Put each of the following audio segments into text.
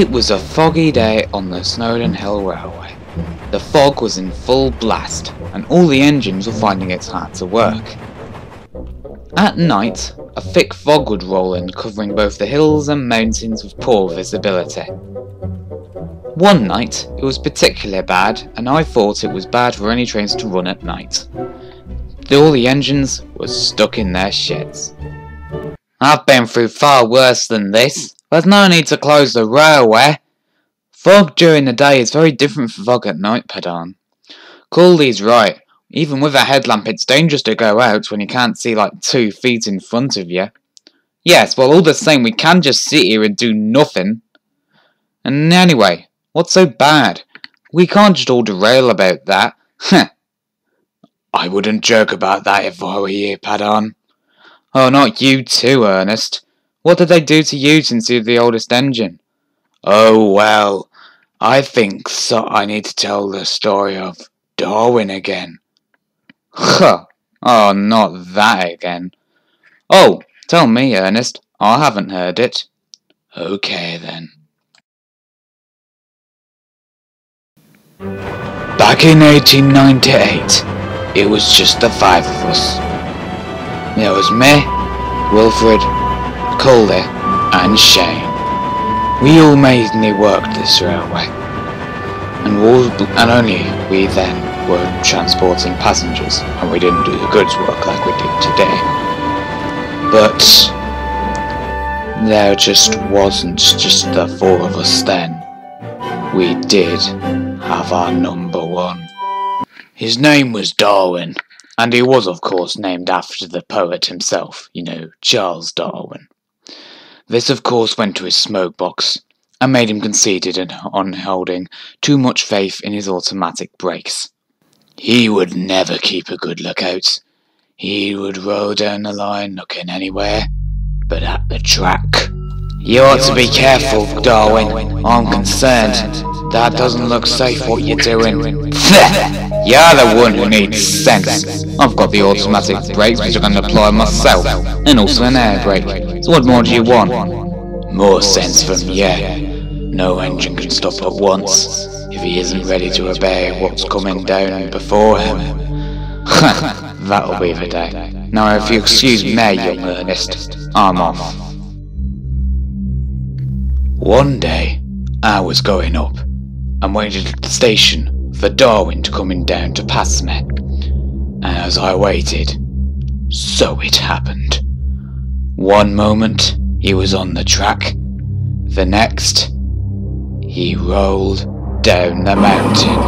It was a foggy day on the Snowdon Hill Railway. The fog was in full blast, and all the engines were finding it hard to work. At night, a thick fog would roll in, covering both the hills and mountains with poor visibility. One night, it was particularly bad, and I thought it was bad for any trains to run at night. All the engines were stuck in their sheds. I've been through far worse than this. There's no need to close the railway. Fog during the day is very different from fog at night, Padan. Cooley's right. Even with a headlamp, it's dangerous to go out when you can't see like 2 feet in front of you. Yes, well, all the same, we can just sit here and do nothing. And anyway, what's so bad? We can't just all derail about that. I wouldn't joke about that if I were you, Padan. Oh, not you too, Ernest. What did they do to you since you're the oldest engine? Oh, well, I think so. I need to tell the story of Darwin again. Huh. Oh, not that again. Oh, tell me, Ernest. I haven't heard it. Okay, then. Back in 1898, it was just the five of us. There was me, Wilfred, Coley, and Shane. We all mainly worked this railway, and only we then were transporting passengers, and we didn't do the goods work like we did today. But there just wasn't just the four of us then. We did have our number one. His name was Darwin, and he was of course named after the poet himself, you know, Charles Darwin. This of course went to his smoke box, and made him conceited and on holding too much faith in his automatic brakes. He would never keep a good lookout. He would roll down the line looking anywhere, but at the track. You ought to be careful, Darwin. I'm concerned. That doesn't look safe what you're doing. You're the one who needs sense. I've got the automatic brakes which I can apply myself, and also an air brake. So what more do you want? More sense from you. No engine can stop at once if he isn't ready to obey what's coming down before him. That'll be the day. Now if you excuse me, young Ernest, I'm off. One day, I was going up, and waited at the station for Darwin to come in down to pass me. And as I waited, so it happened. One moment, he was on the track. The next, he rolled down the mountain.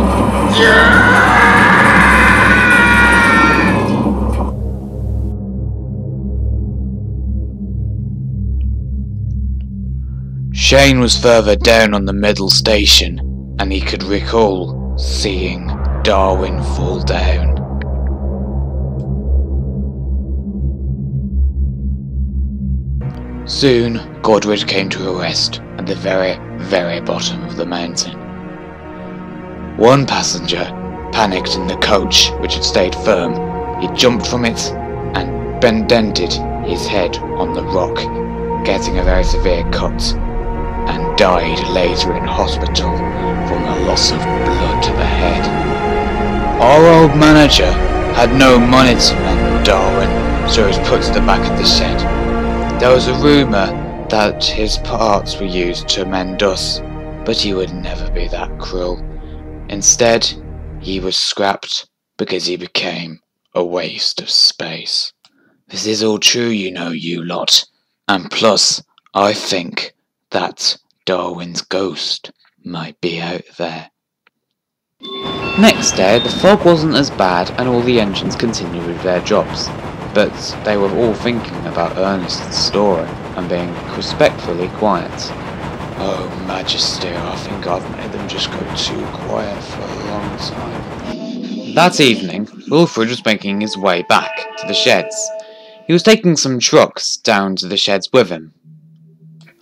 Shane was further down on the middle station, and he could recall seeing Darwin fall down. Soon, Godred came to a rest at the very, very bottom of the mountain. One passenger panicked in the coach, which had stayed firm. He jumped from it and dented his head on the rock, getting a very severe cut, and died later in hospital from the loss of blood to the head. Our old manager had no money to mend Darwin, so he was put to the back of the shed. There was a rumour that his parts were used to mend us, but he would never be that cruel. Instead, he was scrapped because he became a waste of space. This is all true, you know, you lot. And plus, I think that Darwin's ghost might be out there. Next day, the fog wasn't as bad and all the engines continued with their jobs, but they were all thinking about Ernest's story and being respectfully quiet. Oh, Majesty, I think I've made them just go too quiet for a long time. That evening, Wilfred was making his way back to the sheds. He was taking some trucks down to the sheds with him.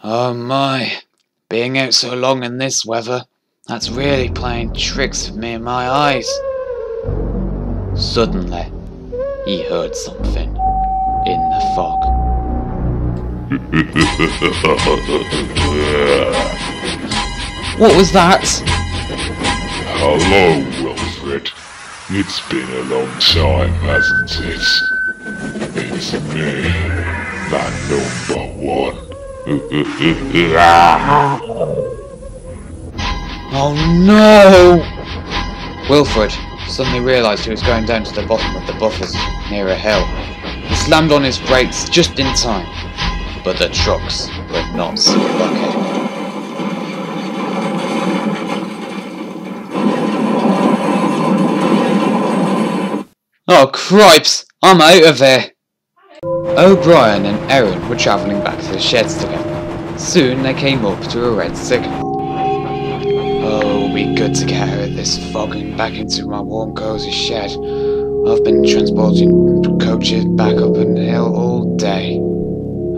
Oh my, being out so long in this weather, that's really playing tricks with me and my eyes. Suddenly, he heard something in the fog. What was that? Hello, Wilfred. It's been a long time, hasn't it? It's me, that number one. Oh no! Wilfred suddenly realised he was going down to the bottom of the buffers near a hill. He slammed on his brakes just in time, but the trucks were not stuck in. Oh, cripes! I'm out of here! O'Brien and Erin were travelling back to the sheds together. Soon they came up to a red signal. Oh, it'll be good to get out of this fog and back into my warm cozy shed. I've been transporting coaches back up an hill all day.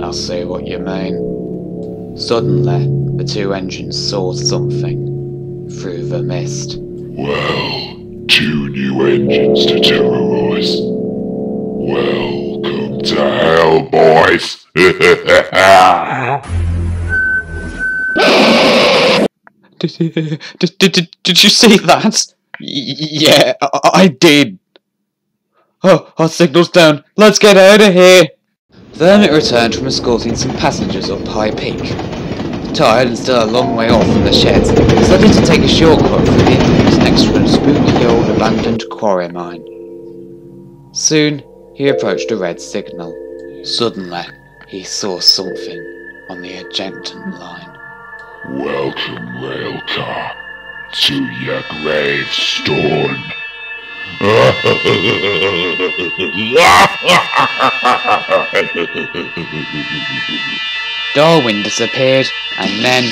I'll say what you mean. Suddenly, the two engines saw something through the mist. Well... two new engines to terrorize. Welcome to hell, boys! Did you see that? Yeah, I did. Oh, our signal's down. Let's get out of here. Then it returned from escorting some passengers up High Peak. Tired and still a long way off from the sheds, decided to take a shortcut through the entrance next to a spooky old abandoned quarry mine. Soon, he approached a red signal. Suddenly, he saw something on the adjacent line. Welcome, railcar, to your gravestone. Darwin disappeared, and then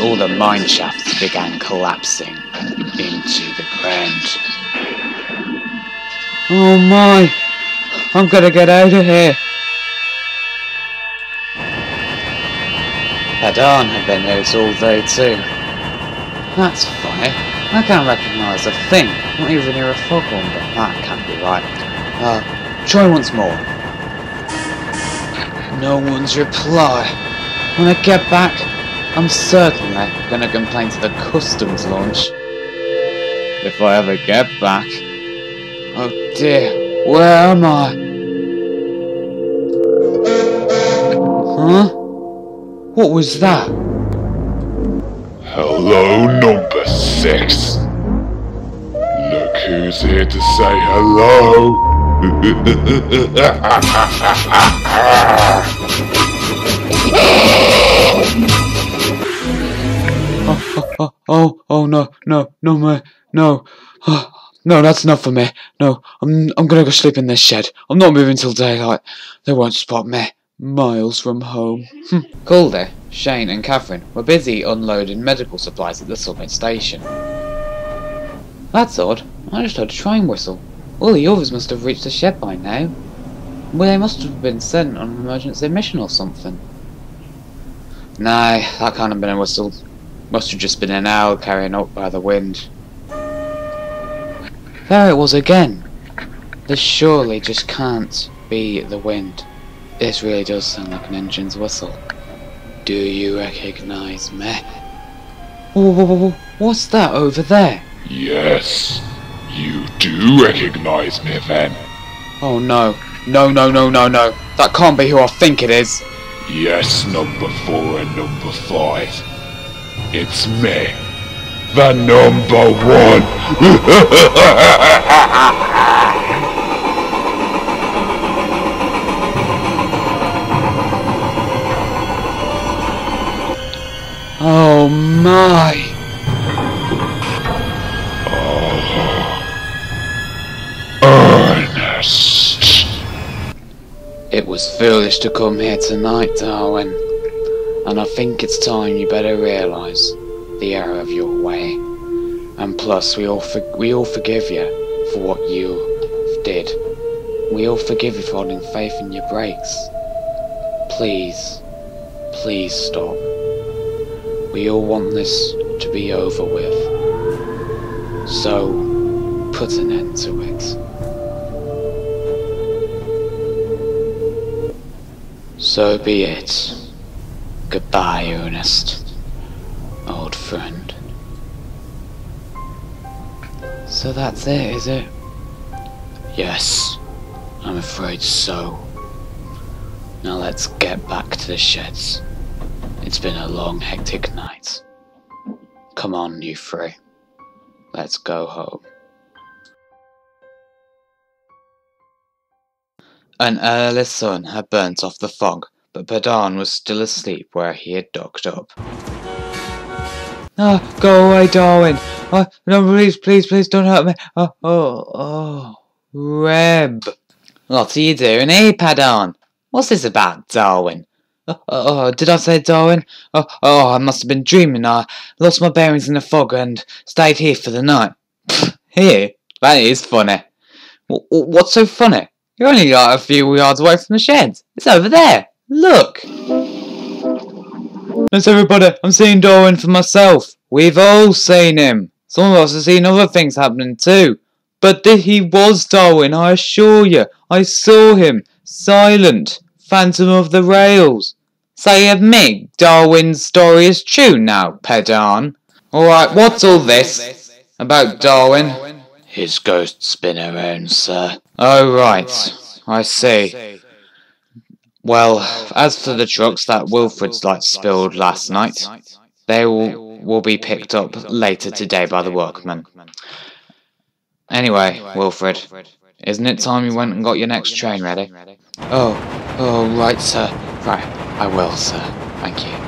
all the mine shafts began collapsing into the ground. Oh my! I'm gonna get out of here! Padan had been out all day too. That's funny. I can't recognise a thing, not even near a foghorn, but that can't be right. Try once more. No one's reply. When I get back, I'm certainly gonna complain to the customs launch. If I ever get back. Oh dear, where am I? Huh? What was that? Hello, number 6. Look who's here to say hello. Oh no, that's not for me. No, I'm gonna go sleep in this shed. I'm not moving till daylight. They won't spot me. Miles from home. Calder, Shane and Catherine were busy unloading medical supplies at the summit station. That's odd. I just heard a train whistle. All the others must have reached the shed by now. Well, they must have been sent on an emergency mission or something. Nah, that can't have been a whistle. Must have just been an owl carrying up by the wind. There it was again. This surely just can't be the wind. This really does sound like an engine's whistle. Do you recognise me? What's that over there? Yes, you do recognise me then. Oh no. No. That can't be who I think it is. Yes, number 4 and number 5. It's me, the number 1! Oh my! Ernest! It was foolish to come here tonight, Darwin. And I think it's time you better realise the error of your way. And plus, we all forgive you for what you did. We all forgive you for holding faith in your brakes. Please stop. We all want this to be over with. So, put an end to it. So be it. Goodbye, Ernest, old friend. So that's it, is it? Yes, I'm afraid so. Now let's get back to the sheds. It's been a long, hectic night. Come on, you three. Let's go home. An early sun had burnt off the fog, but Padan was still asleep where he had docked up. No, go away, Darwin! Oh, no, please, please, please, don't hurt me! Reb! What are you doing here, Padan? What's this about, Darwin? Did I say Darwin? I must have been dreaming. I lost my bearings in the fog and stayed here for the night. Here? That is funny. What's so funny? You're only like a few yards away from the shed. It's over there. Look! That's everybody. I'm seeing Darwin for myself. We've all seen him. Some of us have seen other things happening too. But he was Darwin, I assure you. I saw him. Silent. Phantom of the rails. So you admit Darwin's story is true now, Padan. Alright, what's all this about Darwin? His ghost's been around, sir. Oh, right. I see. Well, as for the trucks that Wilfred's light spilled last night, they will be picked up later today by the workmen. Anyway, Wilfred, isn't it time you went and got your next train ready? Oh, right, sir. Right, I will, sir. Thank you.